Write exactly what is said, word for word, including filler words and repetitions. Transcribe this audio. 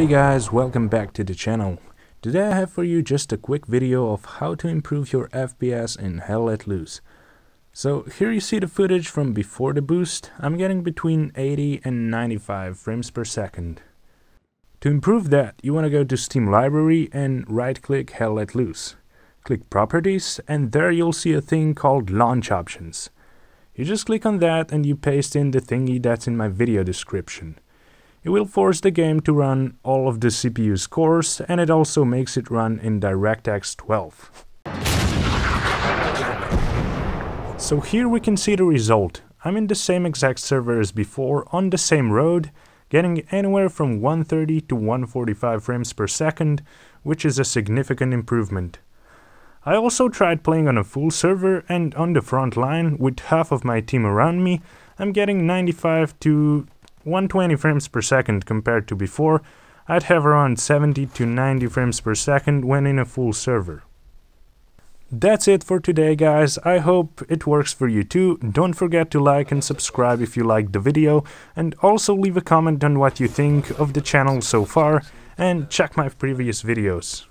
Hey guys, welcome back to the channel. Today I have for you just a quick video of how to improve your F P S in Hell Let Loose. So here you see the footage from before the boost. I'm getting between eighty and ninety-five frames per second. To improve that, you want to go to Steam Library and right click Hell Let Loose. Click Properties, and there you'll see a thing called Launch Options. You just click on that and you paste in the thingy that's in my video description. It will force the game to run all of the C P U's cores, and it also makes it run in DirectX twelve. So here we can see the result. I'm in the same exact server as before, on the same road, getting anywhere from one thirty to one forty-five frames per second, which is a significant improvement. I also tried playing on a full server, and on the front line, with half of my team around me, I'm getting ninety-five to one twenty frames per second compared to before. I'd have around seventy to ninety frames per second when in a full server. That's it for today guys, I hope it works for you too. Don't forget to like and subscribe if you liked the video, and also leave a comment on what you think of the channel so far, and check my previous videos.